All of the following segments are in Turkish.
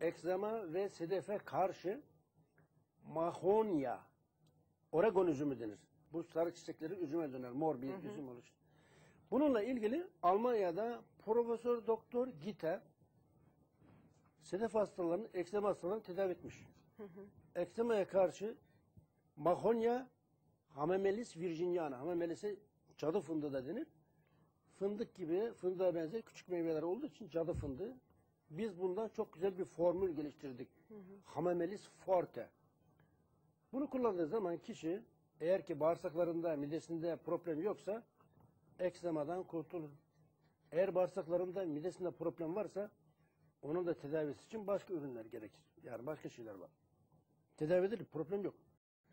Ekzema ve sedefe karşı Mahonya, Oregon üzümü denir. Bu sarı çiçekleri üzüme döner, mor bir üzüm oluşur. Bununla ilgili Almanya'da Profesör Doktor Gita Sedef hastalarının, ekzema hastalarını tedavi etmiş. Ekzemaya karşı Mahonya, Hamamelis Virginiana, Hamamelis'i cadı fındığı da denir. Fındık gibi, fındığa benzer küçük meyveler olduğu için cadı fındığı. Biz bundan çok güzel bir formül geliştirdik. Hamamelis forte. Bunu kullandığı zaman kişi eğer ki bağırsaklarında, midesinde problem yoksa ekzemadan kurtulur. Eğer bağırsaklarında, midesinde problem varsa onun da tedavisi için başka ürünler gerekir. Yani başka şeyler var. Tedavi edilir, problem yok.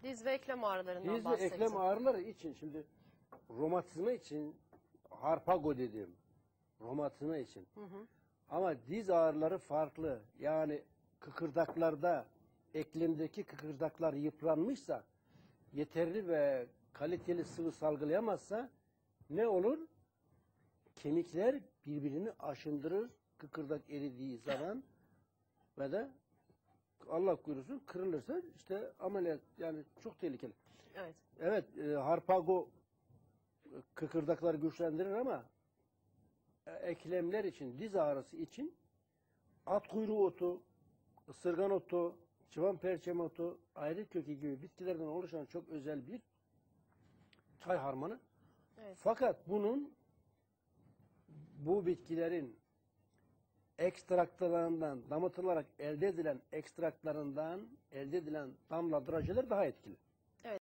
Diz ve eklem ağrılarından bahsediyoruz. Diz ve eklem ağrıları için şimdi romatizma için Harpago dediğim romatizma için. Ama diz ağrıları farklı. Yani kıkırdaklarda, eklemdeki kıkırdaklar yıpranmışsa, yeterli ve kaliteli sıvı salgılayamazsa ne olur? Kemikler birbirini aşındırır, kıkırdak eridiği zaman ve de Allah korusun kırılırsa işte ameliyat, yani çok tehlikeli. Evet. Evet, Harpago kıkırdakları güçlendirir ama eklemler için, diz ağrısı için at kuyruğu otu, ısırgan otu, çıvan perçem otu, ayrık kökü gibi bitkilerden oluşan çok özel bir çay harmanı. Evet. Fakat bunun, bu bitkilerin ekstraktlarından, damıtılarak elde edilen ekstraktlarından elde edilen damladrajlar daha etkili.